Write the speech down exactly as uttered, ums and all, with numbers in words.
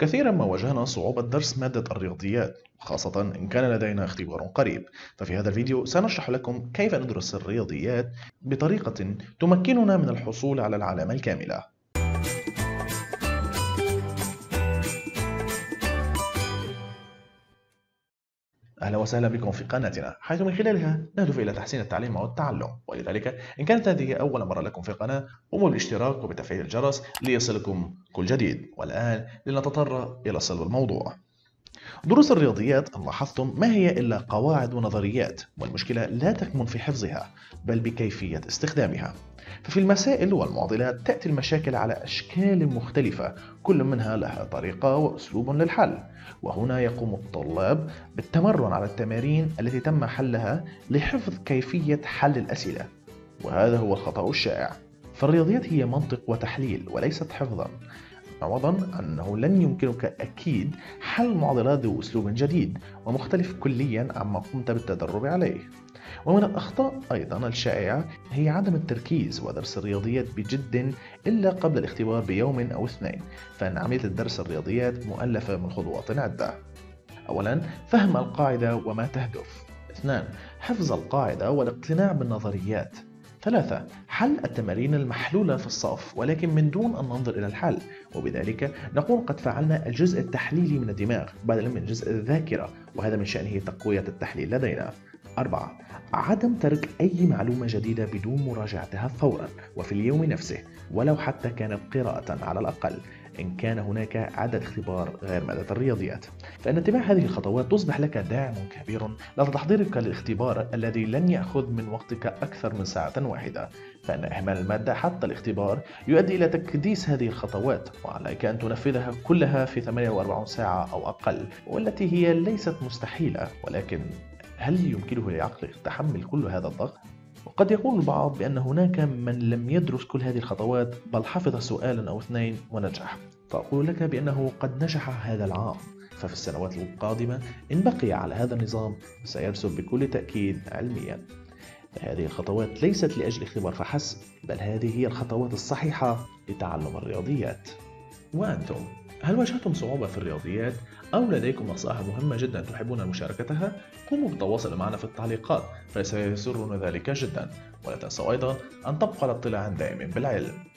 كثيرا ما واجهنا صعوبة درس مادة الرياضيات، خاصة إن كان لدينا اختبار قريب. ففي هذا الفيديو سنشرح لكم كيف ندرس الرياضيات بطريقة تمكننا من الحصول على العلامة الكاملة. أهلا وسهلا بكم في قناتنا، حيث من خلالها نهدف إلى تحسين التعليم والتعلم. ولذلك إن كانت هذه أول مرة لكم في القناة، قوموا بالاشتراك وبتفعيل الجرس ليصلكم كل جديد. والآن لنتطرق إلى صلب الموضوع. دروس الرياضيات إن لاحظتم ما هي إلا قواعد ونظريات، والمشكلة لا تكمن في حفظها بل بكيفية استخدامها. ففي المسائل والمعضلات تأتي المشاكل على أشكال مختلفة، كل منها لها طريقة وأسلوب للحل، وهنا يقوم الطلاب بالتمرن على التمارين التي تم حلها لحفظ كيفية حل الأسئلة، وهذا هو الخطأ الشائع. فالرياضيات هي منطق وتحليل وليست حفظا، عوضا أنه لن يمكنك أكيد حل معضلات بأسلوب جديد ومختلف كليا عما قمت بالتدرب عليه. ومن الأخطاء أيضا الشائعة هي عدم التركيز ودرس الرياضيات بجد إلا قبل الاختبار بيوم أو اثنين، فإن عملية درس الرياضيات مؤلفة من خطوات عدة. أولا، فهم القاعدة وما تهدف. اثنان، حفظ القاعدة والاقتناع بالنظريات. ثلاثة، حل التمارين المحلولة في الصف ولكن من دون أن ننظر إلى الحل، وبذلك نكون قد فعلنا الجزء التحليلي من الدماغ بدلا من جزء الذاكرة، وهذا من شأنه تقوية التحليل لدينا. أربعة، عدم ترك أي معلومة جديدة بدون مراجعتها فورا وفي اليوم نفسه، ولو حتى كانت قراءة على الأقل إن كان هناك عدد اختبار غير مادة الرياضيات. فإن اتباع هذه الخطوات تصبح لك داعم كبير لتحضيرك للاختبار الذي لن يأخذ من وقتك أكثر من ساعة واحدة. فإن إهمال المادة حتى الاختبار يؤدي إلى تكديس هذه الخطوات، وعليك أن تنفذها كلها في ثمانية وأربعين ساعة أو أقل، والتي هي ليست مستحيلة، ولكن هل يمكنه لعقلك تحمل كل هذا الضغط؟ وقد يقول البعض بأن هناك من لم يدرس كل هذه الخطوات بل حفظ سؤالا أو اثنين ونجح، فأقول لك بأنه قد نجح هذا العام. ففي السنوات القادمة إن بقي على هذا النظام سيرسم بكل تأكيد علميا. هذه الخطوات ليست لأجل اختبار فحسب، بل هذه هي الخطوات الصحيحة لتعلم الرياضيات. وأنتم هل واجهتم صعوبة في الرياضيات؟ أو لديكم نصائح مهمة جدا تحبون مشاركتها؟ قوموا بالتواصل معنا في التعليقات فسيسرنا ذلك جدا، ولا تنسوا أيضا أن تبقوا على اطلاع دائم بالعلم.